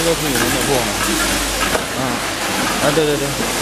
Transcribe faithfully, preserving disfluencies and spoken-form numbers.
这都是你们的货吗？嗯，啊，对对对。